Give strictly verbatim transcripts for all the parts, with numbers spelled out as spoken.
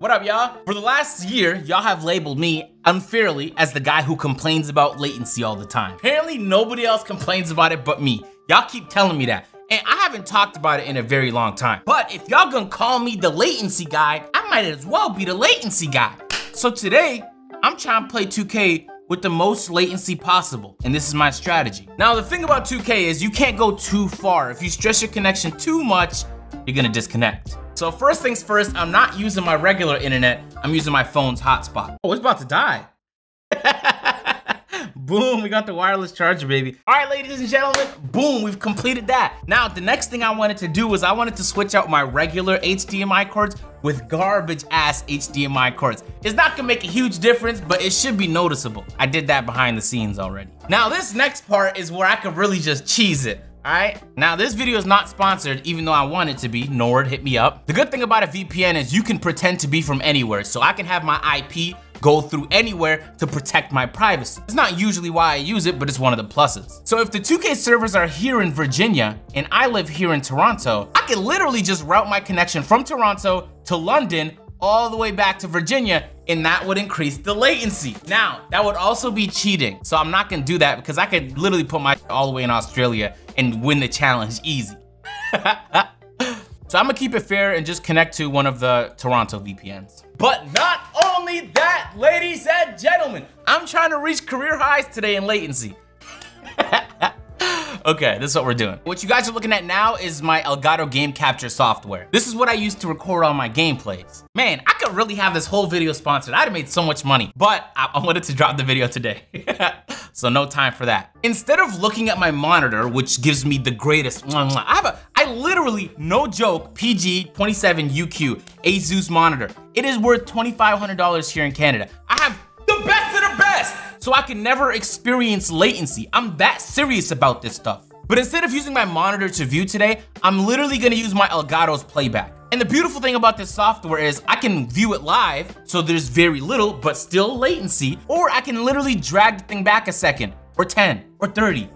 What up, y'all? For the last year, y'all have labeled me unfairly as the guy who complains about latency all the time. Apparently, nobody else complains about it but me. Y'all keep telling me that. And I haven't talked about it in a very long time. But if y'all gonna call me the latency guy, I might as well be the latency guy. So today, I'm trying to play two K with the most latency possible, and this is my strategy. Now, the thing about two K is you can't go too far. If you stress your connection too much, you're gonna disconnect. So first things first, I'm not using my regular internet. I'm using my phone's hotspot. Oh, it's about to die. Boom, we got the wireless charger, baby. All right, ladies and gentlemen, boom, we've completed that. Now, the next thing I wanted to do was I wanted to switch out my regular H D M I cords with garbage-ass H D M I cords. It's not gonna make a huge difference, but it should be noticeable. I did that behind the scenes already. Now, this next part is where I could really just cheese it. All right, now this video is not sponsored, even though I want it to be. Nord, hit me up. The good thing about a V P N is you can pretend to be from anywhere, so I can have my I P go through anywhere to protect my privacy. It's not usually why I use it, but it's one of the pluses. So if the two K servers are here in Virginia, and I live here in Toronto, I can literally just route my connection from Toronto to London all the way back to Virginia, and that would increase the latency. Now, that would also be cheating, so I'm not gonna do that because I could literally put my all the way in Australia and win the challenge easy. So I'm gonna keep it fair and just connect to one of the Toronto V P Ns. But not only that, ladies and gentlemen, I'm trying to reach career highs today in latency. Okay, this is what we're doing. What you guys are looking at now is my Elgato game capture software. This is what I use to record all my gameplays. Man, I could really have this whole video sponsored. I'd have made so much money, but I wanted to drop the video today. So no time for that. Instead of looking at my monitor, which gives me the greatest, I have a, I literally, no joke, P G twenty-seven U Q ASUS monitor. It is worth twenty-five hundred dollars here in Canada. I have the best of the best, so I can never experience latency. I'm that serious about this stuff. But instead of using my monitor to view today, I'm literally gonna use my Elgato's playback. And the beautiful thing about this software is I can view it live, so there's very little, but still latency, or I can literally drag the thing back a second, or ten, or thirty.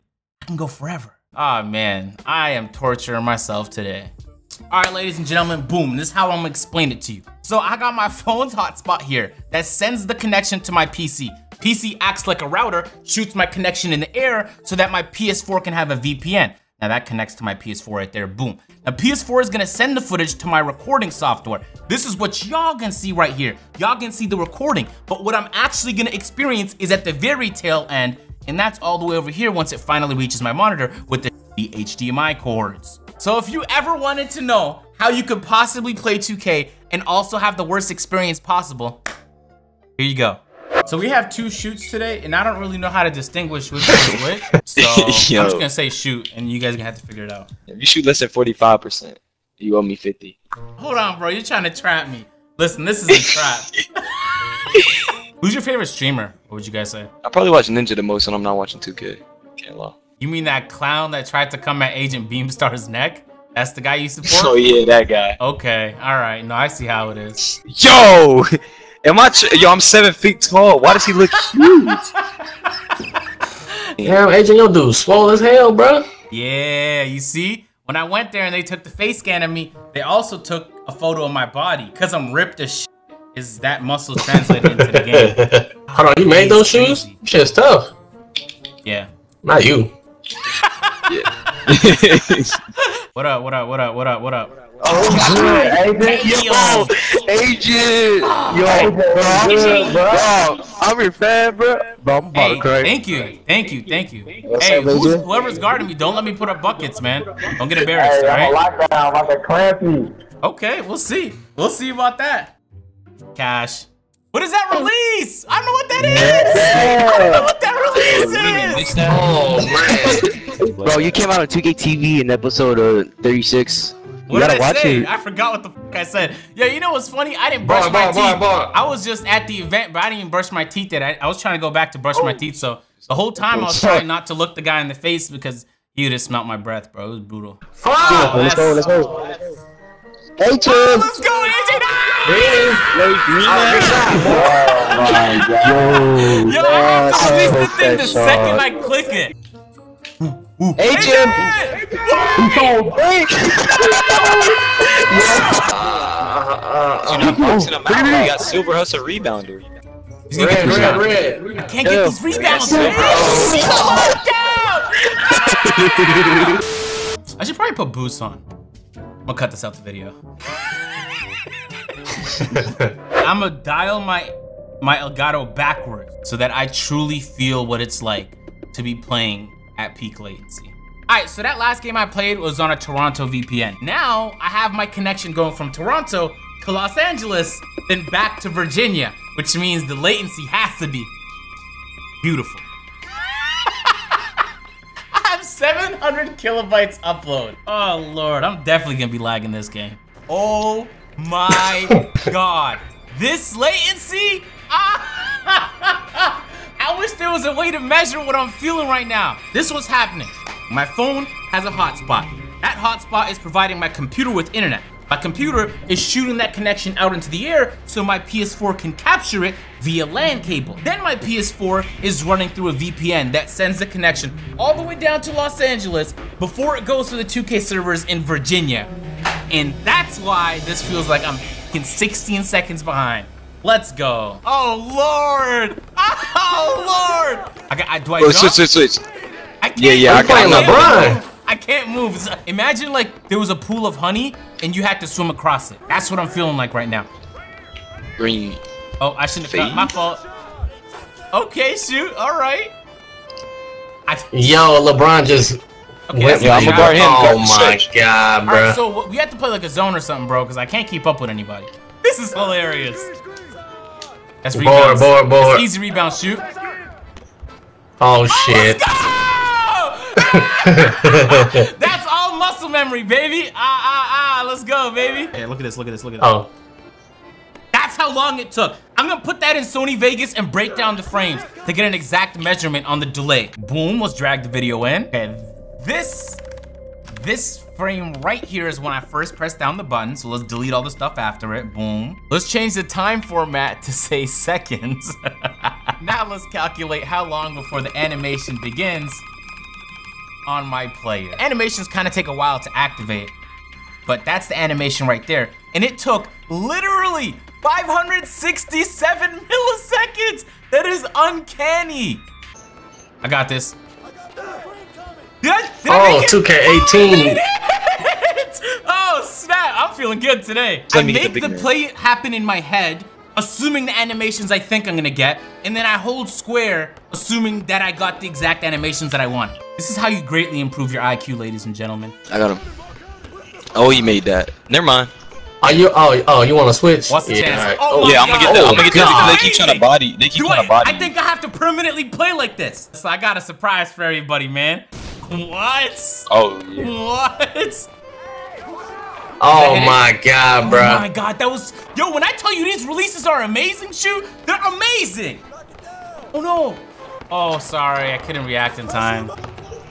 I can go forever. Ah, man, I am torturing myself today. All right, ladies and gentlemen, boom, this is how I'm gonna explain it to you. So I got my phone's hotspot here that sends the connection to my P C. P C acts like a router, shoots my connection in the air so that my P S four can have a V P N. Now that connects to my P S four right there, boom. Now P S four is gonna send the footage to my recording software. This is what y'all gonna see right here. Y'all gonna see the recording, but what I'm actually gonna experience is at the very tail end, and that's all the way over here once it finally reaches my monitor with the H D M I cords. So if you ever wanted to know how you could possibly play two K and also have the worst experience possible, here you go. So we have two shoots today, and I don't really know how to distinguish which one is which. So I'm just gonna say shoot, and you guys gonna have to figure it out. If you shoot less than forty-five percent, you owe me fifty. Hold on, bro, you're trying to trap me. Listen, this is a trap. Who's your favorite streamer? What would you guys say? I probably watch Ninja the most, and I'm not watching two K. Can't lie. You mean that clown that tried to come at Agent Beamstar's neck? That's the guy you support? Oh yeah, that guy. Okay, alright. No, I see how it is. Yo! Am I? Yo, I'm seven feet tall. Why does he look huge? Damn, Agent, yo dude, swole as hell, bro. Yeah, you see? When I went there and they took the face scan of me, they also took a photo of my body. Because I'm ripped as shit. Is that muscle translated into the game? Hold on, you made those shoes? Shit's tough. Yeah. Not you. What up, what up, what up, what up, what up? Oh, Agent, yo, Agent, yo, bro, bro, I'm your fan, bro. I'm about to cry. Thank you, thank you, thank you. Hey, whoever's guarding me, don't let me put up buckets, man. Don't get embarrassed, all right? I'm about to cramp you. Okay, we'll see. We'll see about that. Cash. What is that release? I don't know what that is. I don't know what that release is. Oh, man. Bro, you came out on two K T V in episode uh, thirty-six. What did I say? It. I forgot what the fuck I said. Yeah, you know what's funny? I didn't brush boy, my boy, teeth. Boy, boy. I was just at the event, but I didn't even brush my teeth yet. I, I was trying to go back to brush oh. my teeth, so the whole time I was trying not to look the guy in the face because he would have smelled my breath, bro. It was brutal. Oh, let's go, let's go. Let's go, let's go. Oh, let's go, Agent! Oh, my God. Yo, I have to release the thing the second I click it. Ooh. Hey, Jim! Hey, Jim! Hey, Jim! Hey, Jim! Hey, Jim! uh, uh, You're not boxing him out. You got Silver Huss a rebounder. He's red, red, red, red, red. I can't get these rebounds, man. I should probably put boots on. I'm gonna cut this out the video. I'm gonna dial my my Elgato backwards so that I truly feel what it's like to be playing at peak latency. All right, so that last game I played was on a Toronto V P N. Now I have my connection going from Toronto to Los Angeles, then back to Virginia, which means the latency has to be beautiful. I have seven hundred kilobytes upload. Oh Lord, I'm definitely gonna be lagging this game. Oh my God, this latency? I wish there was a way to measure what I'm feeling right now. This is what's happening. My phone has a hotspot. That hotspot is providing my computer with internet. My computer is shooting that connection out into the air so my P S four can capture it via LAN cable. Then my P S four is running through a V P N that sends the connection all the way down to Los Angeles before it goes to the two K servers in Virginia. And that's why this feels like I'm sixteen seconds behind. Let's go. Oh, Lord. Oh, Lord. I got, I, do I jump? Switch, switch, switch. I can't, yeah, yeah, I got LeBron. Move. I can't move. So imagine like there was a pool of honey and you had to swim across it. That's what I'm feeling like right now. Green. Oh, I shouldn't have cut. My fault. Okay, shoot. All right. I, Yo, LeBron just... Okay, went, yeah, I'm gonna guard him. Oh, my God, bro. All right, so we have to play like a zone or something, bro, because I can't keep up with anybody. This is hilarious. That's rebounds. Board, board, board. That's easy rebound shoot. Oh, shit. Oh, let's go! That's all muscle memory, baby. Ah, ah, ah. Let's go, baby. Hey, look at this. Look at this. Look at this. Oh. That's how long it took. I'm gonna put that in Sony Vegas and break down the frames to get an exact measurement on the delay. Boom. Let's drag the video in. And this, this frame right here is when I first pressed down the button. So let's delete all the stuff after it. Boom. Let's change the time format to say seconds. Now let's calculate how long before the animation begins on my player. Animations kind of take a while to activate, but that's the animation right there. And it took literally five hundred sixty-seven milliseconds. That is uncanny. I got this. Did I, did oh, two K eighteen. Oh, oh, snap. I'm feeling good today. I make the, the play happen in my head, assuming the animations I think I'm going to get, and then I hold square, assuming that I got the exact animations that I want. This is how you greatly improve your I Q, ladies and gentlemen. I got him. Oh, you made that. Never mind. Are you, oh, oh, you want to switch? What's the yeah, chance? Right. Oh, oh, yeah, I'm going to get that. Oh, I'm going to get that because they keep trying to body. They keep trying to body. I think I have to permanently play like this. So I got a surprise for everybody, man. What? Oh, yeah. What? Oh my God, bro. Oh my God, that was... Yo, when I tell you these releases are amazing, shoot, they're amazing. Oh no. Oh, sorry, I couldn't react in time.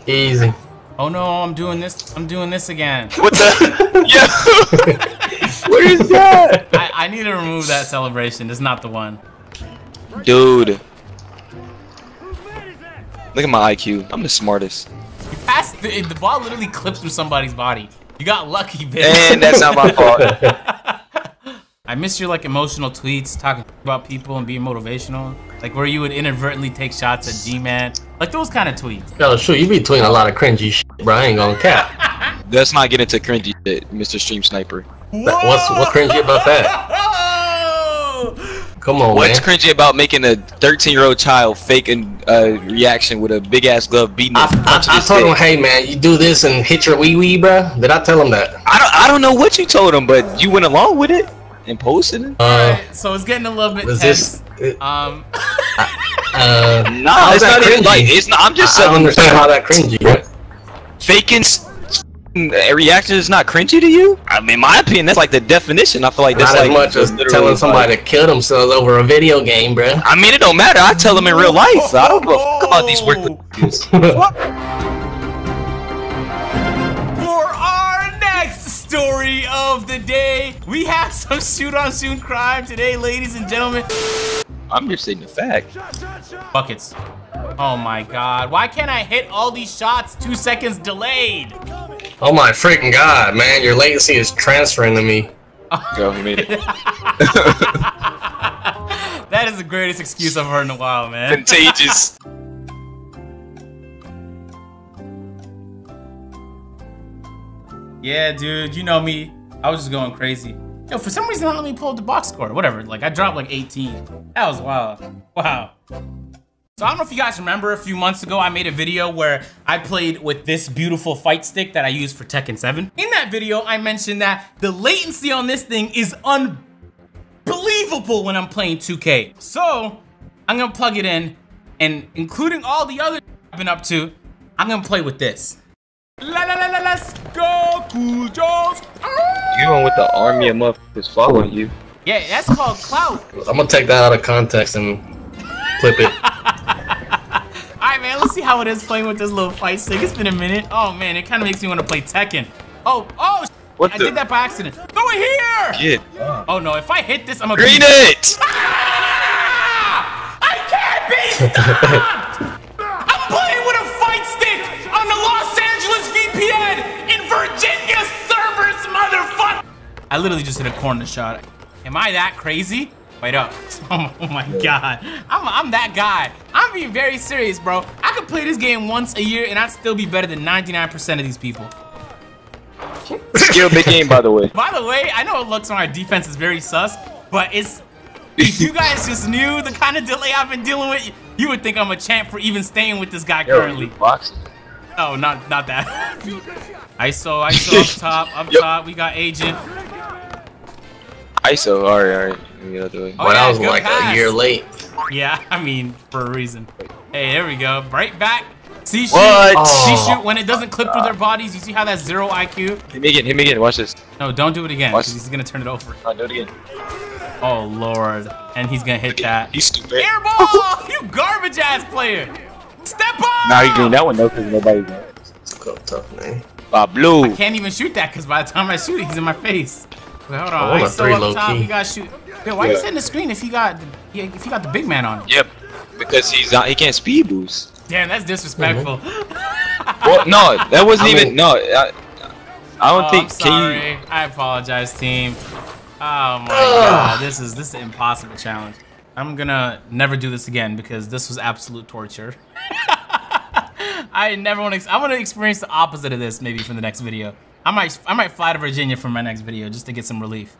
Easy. Oh no, I'm doing this. I'm doing this again. What the? Yeah. What is that? I, I need to remove that celebration. It's not the one. Dude. Look at my I Q. I'm the smartest. You passed the, the ball literally clipped through somebody's body. You got lucky, bitch. And that's not my fault. I miss your like emotional tweets, talking about people and being motivational. Like where you would inadvertently take shots at G-Man. Like those kind of tweets. Yo, sure, you be tweeting a lot of cringy shit, bro. I ain't gonna cap. Let's not get into cringy shit, Mister Stream Sniper. Whoa! What's what's cringy about that? Come on, what's man. Cringy about making a thirteen-year-old child fake a uh, reaction with a big-ass glove beating? I, I, I told him, hey man, you do this and hit your wee-wee, bruh. Did I tell him that? I don't, I don't know what you told him, but you went along with it and posted it. Uh, right, so it's getting a little bit tense. This, um, uh, no, nah, it's not even like it's not. I'm just. I, I don't understand how that cringy. Right? Faking a reaction is not cringy to you? I mean, in my opinion, that's like the definition. I feel like that's not as like much as telling somebody like, to kill themselves over a video game, bro. I mean, it don't matter. I tell them in real life. I don't give a fuck about these worthless. For our next story of the day, we have some shoot-on-shoot crime today, ladies and gentlemen. I'm just stating the fact. Buckets. Oh my God. Why can't I hit all these shots two seconds delayed? Oh my freaking God, man. Your latency is transferring to me. Yo, he made it. That is the greatest excuse I've heard in a while, man. Contagious. Yeah, dude, you know me. I was just going crazy. Yo, for some reason, not let me pull up the box score. Whatever, like, I dropped like eighteen. That was wild. Wow. So I don't know if you guys remember, a few months ago, I made a video where I played with this beautiful fight stick that I use for Tekken seven. In that video, I mentioned that the latency on this thing is unbelievable when I'm playing two K. So I'm gonna plug it in, and including all the other I've been up to, I'm gonna play with this. La la la la, let's go, cool Jones. You went with the army of motherfuckers following you. Yeah, that's called clout. I'm gonna take that out of context and clip it. Alright, man, let's see how it is playing with this little fight stick. It's been a minute. Oh, man, it kind of makes me want to play Tekken. Oh, oh, what I the? Did that by accident. Throw it here! Yeah. Uh. Oh, no, if I hit this, I'm gonna green it! Ah! I can't be stopped! I'm playing with a fight stick on the Los Angeles V P N in Virginia servers, motherfucker! I literally just hit a corner shot. Am I that crazy? Wait up. Oh my god. I'm, I'm that guy. I'm being very serious, bro. I could play this game once a year and I'd still be better than ninety-nine percent of these people. Still big game, by the way. By the way, I know it looks on our defense is very sus, but it's... If you guys just knew the kind of delay I've been dealing with, you would think I'm a champ for even staying with this guy yo, currently. Oh, not not that. I S O, I S O up top, up yep. top. We got agent. I S O, alright, alright. Yeah, oh, but yeah, I was like pass. a year late. Yeah, I mean, for a reason. Hey, there we go. Right back. See shoot. Oh, see shoot. When it doesn't clip God. through their bodies, you see how that's zero I Q? Hit me again. Hit me again. Watch this. No, don't do it again. Watch this. He's going to turn it over. No, do it again. Oh, Lord. And he's going to hit that. He's stupid. Airball! You garbage ass player. Step up! Nah, you doing that one, though, because nobody's going to. Let's go tough, man. Uh, blue. I can't even shoot that because by the time I shoot it, he's in my face. Wait, hold on. I S O up top. You got to shoot. Yo, why yeah. are you hitting the screen if you got the, if you got the big man on it? Yep, because he's not, he can't speed boost. Damn, that's disrespectful. Mm-hmm. Well, no, that wasn't I mean, even no. I, I don't oh, think. I'm sorry, can you... I apologize, team. Oh my Ugh. god, this is this is an impossible challenge. I'm gonna never do this again because this was absolute torture. I never want to. I want to experience the opposite of this maybe for the next video. I might I might fly to Virginia for my next video just to get some relief.